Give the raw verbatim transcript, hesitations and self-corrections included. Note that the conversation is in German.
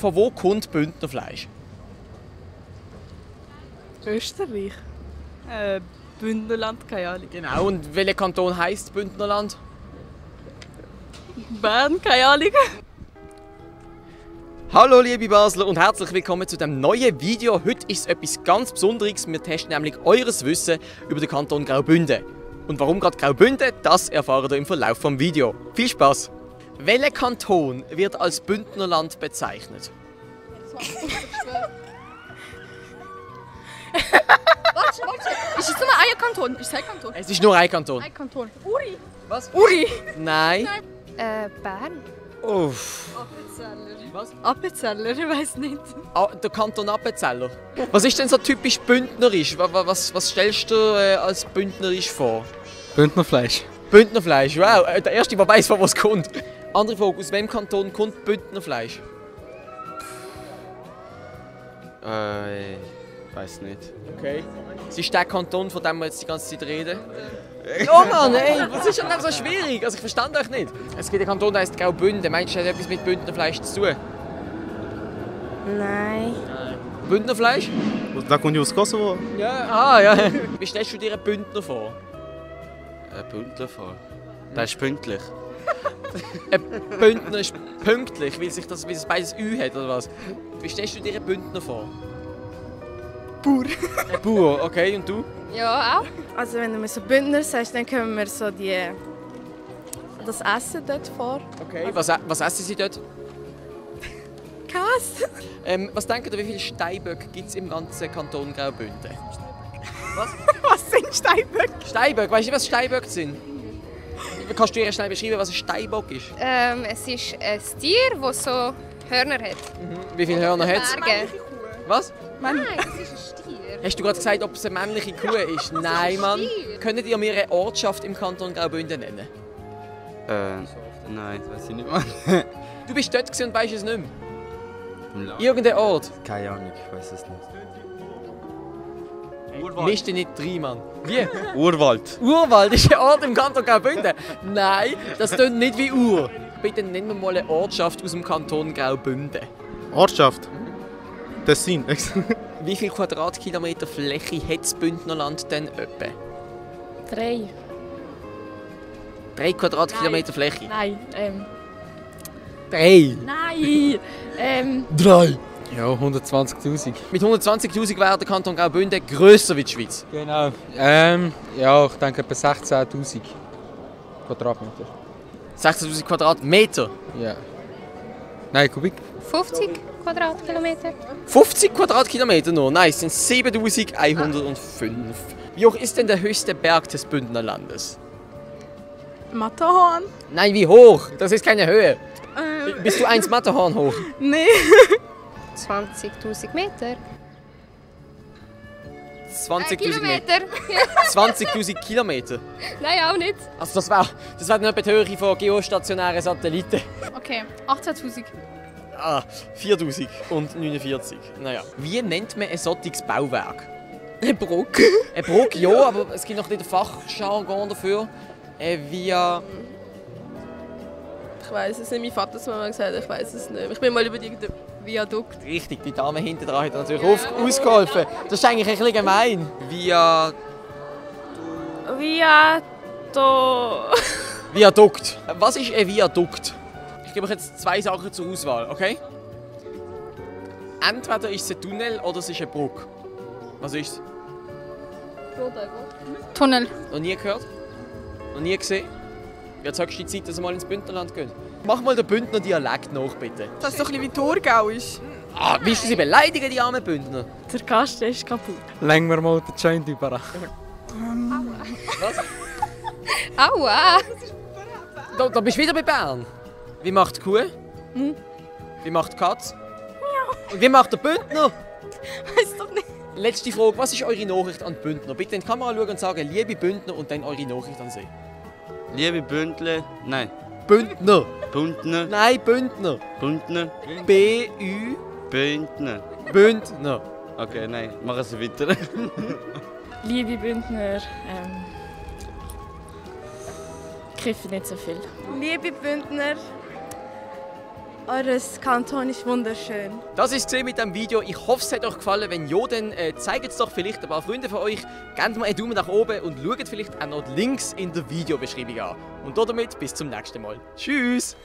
Von wo kommt Bündnerfleisch? Österreich. Äh, Bündnerland, keine Ahnung. Genau, und welcher Kanton heisst Bündnerland? Bern, keine Ahnung. Hallo liebe Basler und herzlich willkommen zu diesem neuen Video. Heute ist es etwas ganz Besonderes. Wir testen nämlich eures Wissen über den Kanton Graubünden. Und warum gerade Graubünden, das erfahrt ihr im Verlauf des Videos. Viel Spaß! Welcher Kanton wird als Bündnerland bezeichnet? Warte, warte. Ist es nur ein Kanton? Ist es ein Kanton? Es ist nur ein Kanton. Ein Kanton. Uri. Was? Uri. Nein. Nein. Äh, Bern. Uff. Appenzeller. Was? Appenzeller, ich weiß nicht. Ah, der Kanton Appenzeller. Was ist denn so typisch bündnerisch? Was, was, was stellst du äh, als bündnerisch vor? Bündnerfleisch. Bündnerfleisch, wow. Der Erste, der weiß, von was kommt. Andere Frage, aus welchem Kanton kommt Bündnerfleisch? Äh, ich weiß nicht. Okay. Es ist der Kanton, von dem wir jetzt die ganze Zeit reden. Oh Mann, ey, das ist schon so schwierig. Also ich verstand euch nicht. Es gibt einen Kanton, der heißt Graubünden. Meinst du, das hat etwas mit Bündnerfleisch zu tun? Nein. Bündnerfleisch? Da kommt ich aus Kosovo. Ja, ah, ja. Wie stellst du dir einen Bündner vor? Ein Bündler vor? Der ist pünktlich. Ein Bündner ist pünktlich, weil, sich das, weil es beides Ü hat, oder was? Wie stellst du dir einen Bündner vor? Bauer. Ein Bauer, okay. Und du? Ja, auch. Also wenn du mir so Bündner sagst, dann können wir so die, das Essen dort vor. Okay, was, was essen sie dort? Käse. Ähm, was denkt ihr, wie viele Steinböcke gibt es im ganzen Kanton Graubünden? Was? Was sind Steinböcke? Steinböcke, weißt du, was Steinböcke sind? Kannst du dir schnell beschreiben, was ein Steinbock ist? Ähm, es ist ein Tier, das so Hörner hat. Mhm. Wie viele Hörner hat es? Was? Nein, es ist ein Stier. Hast du gerade gesagt, ob es eine männliche Kuh ist? Nein, Mann. Könntet ihr mir eine Ortschaft im Kanton Graubünden nennen? Äh, nein, das weiß ich nicht, Mann. Du bist dort und weißt es nicht mehr? Irgendein Ort? Keine Ahnung, ich weiß es nicht. Misch dich nicht rein, Mann. Wie? Urwald. Urwald ist ein Ort im Kanton Graubünden? Nein, das tönt nicht wie Ur. Bitte nennen wir mal eine Ortschaft aus dem Kanton Graubünden. Ortschaft? Tessin. Wie viel Quadratkilometer Fläche hat das Bündnerland denn öppe? Drei. Drei Quadratkilometer Nein. Fläche? Nein, ähm. Drei? Nein, ähm. Drei! Ja, hundertzwanzigtausend. Mit hundertzwanzigtausend wäre der Kanton Graubünden grösser wie die Schweiz. Genau. Ähm, ja, ich denke etwa sechzehntausend Quadratmeter. sechzehntausend Quadratmeter? Ja. Nein, Kubik. fünfzig Quadratkilometer. fünfzig Quadratkilometer nur? Nein, es sind siebentausendeinhundertfünf. Wie hoch ist denn der höchste Berg des Bündnerlandes? Matterhorn. Nein, wie hoch? Das ist keine Höhe. Ähm. Bist du eins Matterhorn hoch? Nein. zwanzigtausend Meter. zwanzigtausend Meter. zwanzigtausend Kilometer? Nein, auch nicht. Also das wäre das wär nicht die Höhe von geostationären Satelliten. Okay, achtzehntausend. Ah, viertausend und neunundvierzig. Naja. Wie nennt man ein solches Bauwerk? Eine Brücke. Eine Brücke, ja, aber es gibt noch nicht den Fachjargon dafür. Äh, via... Ich weiß es nicht, mein Vater hat es mir mal gesagt, ich weiß es nicht. Ich bin mal über die Viadukt. Richtig, die Dame hinten dran hat natürlich ja. oft ausgeholfen. Das ist eigentlich ein bisschen gemein. Via... Viado... Viadukt. Was ist ein Viadukt? Ich gebe euch jetzt zwei Sachen zur Auswahl, okay? Entweder ist es ein Tunnel oder es ist eine Brücke. Was ist es? Tunnel. Noch nie gehört? Noch nie gesehen? Jetzt sagst du die Zeit, dass wir mal ins Bündnerland gehen. Mach mal den Bündner Dialekt nach, bitte. Dass es so ein bisschen wie Thurgau ist. Ah, willst du sie beleidigen, die armen Bündner? Der Kasten ist kaputt. Längen wir mal den Joint über. Aua. Was? Aua. Da, da bist du wieder bei Bern. Wie macht die Kuh? Hm. Wie macht die Katze? Ja. Und wie macht der Bündner? Weiß doch nicht. Letzte Frage, was ist eure Nachricht an die Bündner? Bitte in die Kamera schauen und sagen, liebe Bündner, und dann eure Nachricht an sie. Liebe Bündler, nein. Bündner. Bündner. Nein, Bündner. Bündner. B-Ü. Bündner. Bündner. Okay, nein, machen Sie weiter. Liebe Bündner, ähm... ich kiffe nicht so viel. Liebe Bündner, Eures Kanton ist wunderschön. Das ist es mit dem Video. Ich hoffe, es hat euch gefallen. Wenn ja, dann äh, zeigt es doch vielleicht ein paar Freunden von euch. Gebt mal einen Daumen nach oben und schaut vielleicht auch noch die Links in der Videobeschreibung an. Und damit bis zum nächsten Mal. Tschüss!